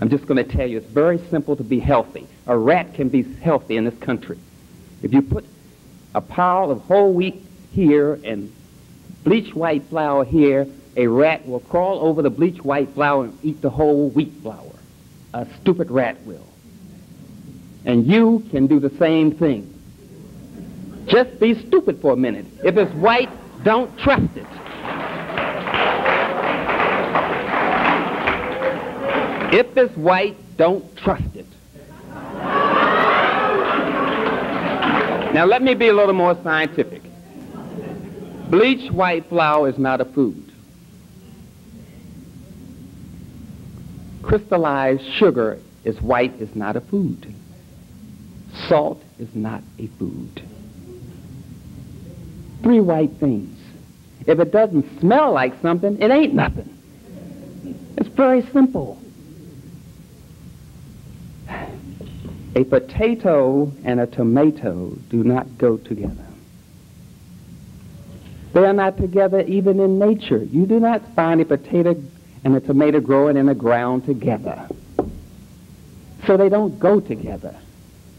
I'm just going to tell you, it's very simple to be healthy. A rat can be healthy in this country. If you put a pile of whole wheat here and bleach white flour here, a rat will crawl over the bleach white flour and eat the whole wheat flour. A stupid rat will. And you can do the same thing. Just be stupid for a minute. If it's white, don't trust it. If it's white, don't trust it. Now let me be a little more scientific. Bleached white flour is not a food. Crystallized sugar is white, is not a food. Salt is not a food. Three white things. If it doesn't smell like something, it ain't nothing. It's very simple. A potato and a tomato do not go together. They are not together even in nature. You do not find a potato and a tomato growing in the ground together. So they don't go together.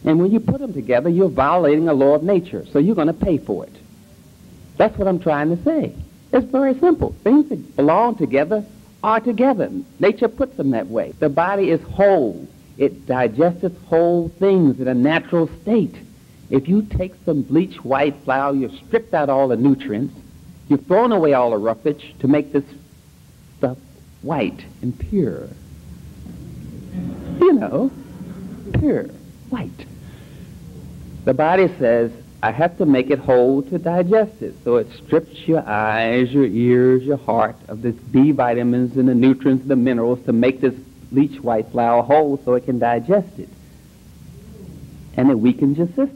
And when you put them together, you're violating the law of nature. So you're going to pay for it. That's what I'm trying to say. It's very simple. Things that belong together are together. Nature puts them that way. The body is whole. It digests whole things in a natural state. If you take some bleached white flour, you've stripped out all the nutrients, you've thrown away all the roughage to make this stuff white and pure. You know, pure, white. The body says, I have to make it whole to digest it. So it strips your eyes, your ears, your heart of the B vitamins and the nutrients and the minerals to make this bleach white flour whole so it can digest it. And it weakens your system.